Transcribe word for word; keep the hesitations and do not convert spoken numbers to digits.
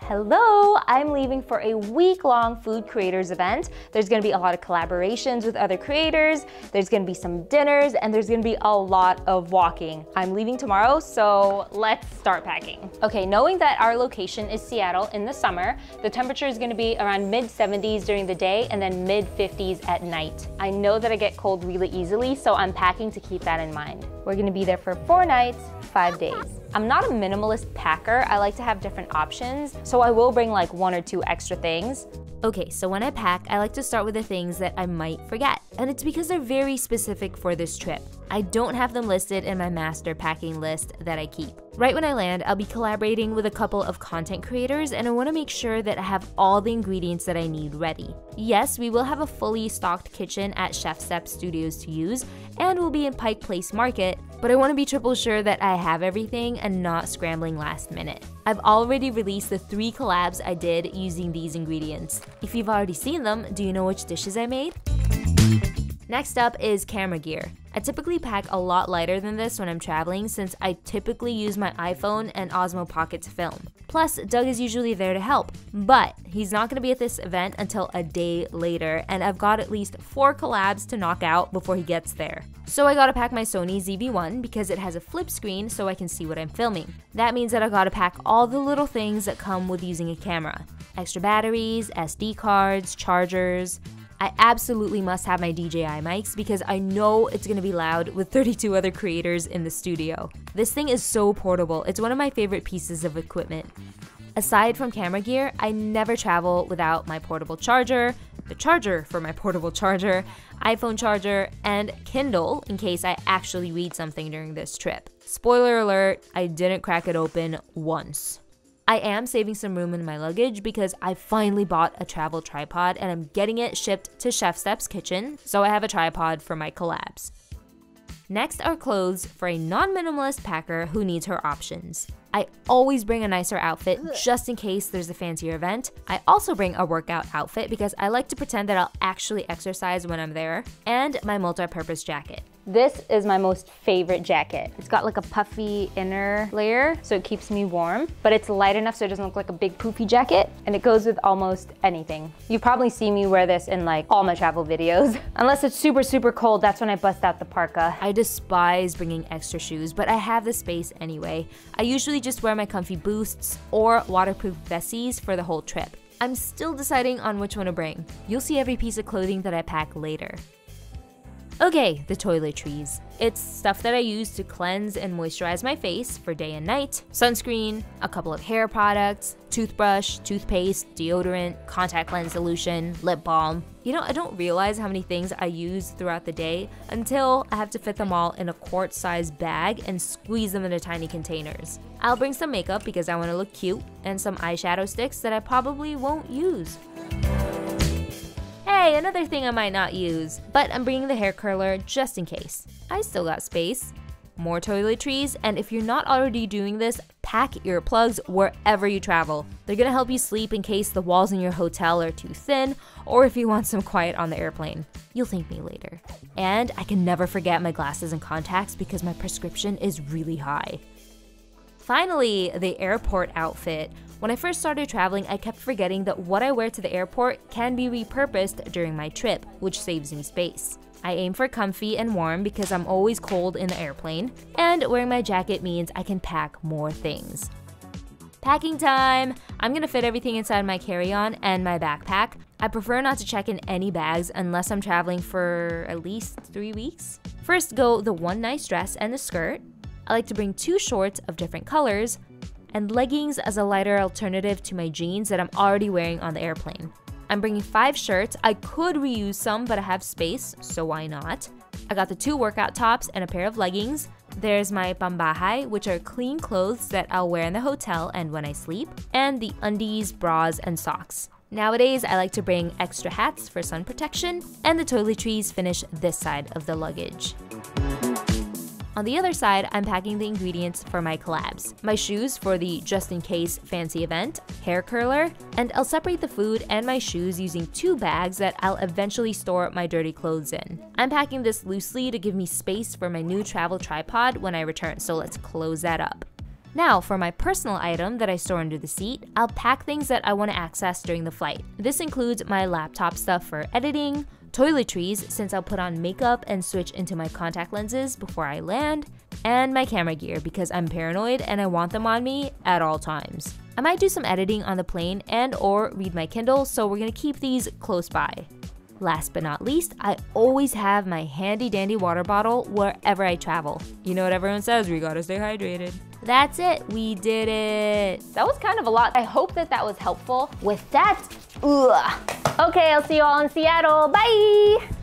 Hello! I'm leaving for a week-long food creators event. There's going to be a lot of collaborations with other creators, there's going to be some dinners, and there's going to be a lot of walking. I'm leaving tomorrow, so let's start packing. Okay, knowing that our location is Seattle in the summer, the temperature is going to be around mid seventies during the day and then mid fifties at night. I know that I get cold really easily, so I'm packing to keep that in mind. We're going to be there for four nights, five days. I'm not a minimalist packer. I like to have different options, so I will bring like one or two extra things. Okay, so when I pack, I like to start with the things that I might forget, and it's because they're very specific for this trip. I don't have them listed in my master packing list that I keep. Right when I land, I'll be collaborating with a couple of content creators, and I want to make sure that I have all the ingredients that I need ready. Yes, we will have a fully stocked kitchen at Chef Step Studios to use, and we'll be in Pike Place Market, but I want to be triple sure that I have everything and not scrambling last minute. I've already released the three collabs I did using these ingredients. If you've already seen them, do you know which dishes I made? Next up is camera gear. I typically pack a lot lighter than this when I'm traveling since I typically use my iPhone and Osmo Pocket to film. Plus, Doug is usually there to help, but he's not going to be at this event until a day later, and I've got at least four collabs to knock out before he gets there. So I gotta pack my Sony Z V one because it has a flip screen so I can see what I'm filming. That means that I gotta pack all the little things that come with using a camera. Extra batteries, S D cards, chargers. I absolutely must have my D J I mics because I know it's going to be loud with thirty-two other creators in the studio. This thing is so portable. It's one of my favorite pieces of equipment. Aside from camera gear, I never travel without my portable charger, the charger for my portable charger, iPhone charger, and Kindle in case I actually read something during this trip. Spoiler alert, I didn't crack it open once. I am saving some room in my luggage because I finally bought a travel tripod and I'm getting it shipped to Chef Step's kitchen, so I have a tripod for my collabs. Next are clothes for a non-minimalist packer who needs her options. I always bring a nicer outfit just in case there's a fancier event. I also bring a workout outfit because I like to pretend that I'll actually exercise when I'm there, and my multi-purpose jacket. This is my most favorite jacket. It's got like a puffy inner layer, so it keeps me warm, but it's light enough so it doesn't look like a big poofy jacket, and it goes with almost anything. You probably see me wear this in like all my travel videos. Unless it's super, super cold, that's when I bust out the parka. I despise bringing extra shoes, but I have the space anyway. I usually just wear my comfy boosts or waterproof vesties for the whole trip. I'm still deciding on which one to bring. You'll see every piece of clothing that I pack later. Okay, the toiletries. It's stuff that I use to cleanse and moisturize my face for day and night, sunscreen, a couple of hair products, toothbrush, toothpaste, deodorant, contact lens solution, lip balm. You know, I don't realize how many things I use throughout the day until I have to fit them all in a quart-sized bag and squeeze them into tiny containers. I'll bring some makeup because I want to look cute and some eyeshadow sticks that I probably won't use. Hey, another thing I might not use, but I'm bringing the hair curler just in case. I still got space. More toiletries, and if you're not already doing this, pack earplugs wherever you travel. They're gonna help you sleep in case the walls in your hotel are too thin, or if you want some quiet on the airplane. You'll thank me later. And I can never forget my glasses and contacts because my prescription is really high. Finally, the airport outfit. When I first started traveling, I kept forgetting that what I wear to the airport can be repurposed during my trip, which saves me space. I aim for comfy and warm because I'm always cold in the airplane, and wearing my jacket means I can pack more things. Packing time! I'm gonna fit everything inside my carry-on and my backpack. I prefer not to check in any bags unless I'm traveling for at least three weeks. First go the one nice dress and the skirt. I like to bring two shorts of different colors, and leggings as a lighter alternative to my jeans that I'm already wearing on the airplane. I'm bringing five shirts. I could reuse some, but I have space, so why not? I got the two workout tops and a pair of leggings. There's my pambahay, which are clean clothes that I'll wear in the hotel and when I sleep, and the undies, bras, and socks. Nowadays, I like to bring extra hats for sun protection, and the toiletries finish this side of the luggage. On the other side, I'm packing the ingredients for my collabs. My shoes for the just-in-case fancy event, hair curler, and I'll separate the food and my shoes using two bags that I'll eventually store my dirty clothes in. I'm packing this loosely to give me space for my new travel tripod when I return, so let's close that up. Now, for my personal item that I store under the seat, I'll pack things that I want to access during the flight. This includes my laptop stuff for editing, toiletries since I'll put on makeup and switch into my contact lenses before I land, and my camera gear because I'm paranoid and I want them on me at all times. I might do some editing on the plane and or read my Kindle, so we're gonna keep these close by. Last but not least, I always have my handy dandy water bottle wherever I travel. You know what everyone says, we gotta stay hydrated. That's it, we did it. That was kind of a lot. I hope that that was helpful. With that, ugh. Okay, I'll see you all in Seattle, bye.